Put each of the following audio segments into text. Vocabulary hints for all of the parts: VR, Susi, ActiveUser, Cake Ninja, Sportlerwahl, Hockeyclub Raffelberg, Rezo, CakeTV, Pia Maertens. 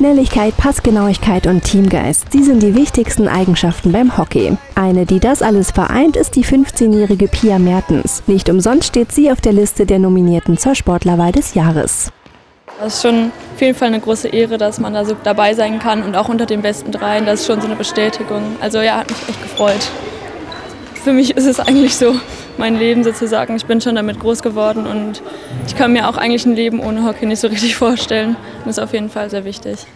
Schnelligkeit, Passgenauigkeit und Teamgeist, sie sind die wichtigsten Eigenschaften beim Hockey. Eine, die das alles vereint, ist die 15-jährige Pia Maertens. Nicht umsonst steht sie auf der Liste der Nominierten zur Sportlerwahl des Jahres. Das ist schon auf jeden Fall eine große Ehre, dass man da so dabei sein kann und auch unter den besten Dreien. Das ist schon so eine Bestätigung. Also ja, hat mich echt gefreut. Für mich ist es eigentlich so mein Leben sozusagen. Ich bin schon damit groß geworden und ich kann mir auch eigentlich ein Leben ohne Hockey nicht so richtig vorstellen. Das ist auf jeden Fall sehr wichtig.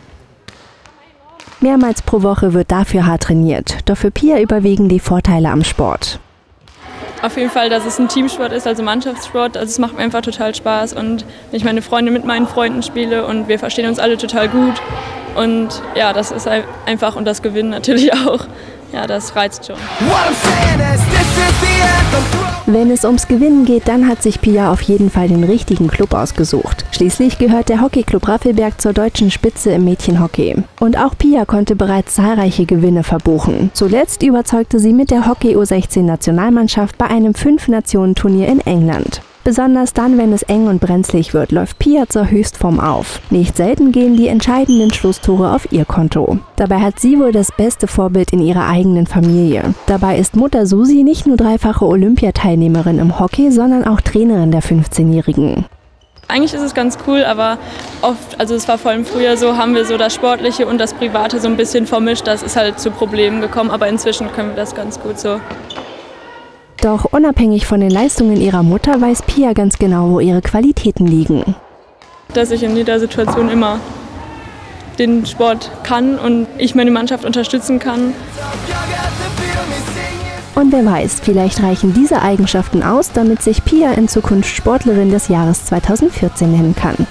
Mehrmals pro Woche wird dafür hart trainiert. Doch für Pia überwiegen die Vorteile am Sport. Auf jeden Fall, dass es ein Teamsport ist, also Mannschaftssport. Also es macht mir einfach total Spaß und wenn ich meine Freunde mit meinen Freunden spiele und wir verstehen uns alle total gut. Und ja, das ist einfach und das Gewinnen natürlich auch. Ja, das reizt schon. Wenn es ums Gewinnen geht, dann hat sich Pia auf jeden Fall den richtigen Club ausgesucht. Schließlich gehört der Hockeyclub Raffelberg zur deutschen Spitze im Mädchenhockey. Und auch Pia konnte bereits zahlreiche Gewinne verbuchen. Zuletzt überzeugte sie mit der Hockey-U16-Nationalmannschaft bei einem 5-Nationen-Turnier in England. Besonders dann, wenn es eng und brenzlig wird, läuft Pia zur Höchstform auf. Nicht selten gehen die entscheidenden Schlusstore auf ihr Konto. Dabei hat sie wohl das beste Vorbild in ihrer eigenen Familie. Dabei ist Mutter Susi nicht nur dreifache Olympiateilnehmerin im Hockey, sondern auch Trainerin der 15-Jährigen. Eigentlich ist es ganz cool, aber oft, also es war vor allem früher so, haben wir so das Sportliche und das Private so ein bisschen vermischt. Das ist halt zu Problemen gekommen, aber inzwischen können wir das ganz gut so. Doch unabhängig von den Leistungen ihrer Mutter weiß Pia ganz genau, wo ihre Qualitäten liegen. Dass ich in jeder Situation immer den Sport kann und ich meine Mannschaft unterstützen kann. Und wer weiß, vielleicht reichen diese Eigenschaften aus, damit sich Pia in Zukunft Sportlerin des Jahres 2014 nennen kann.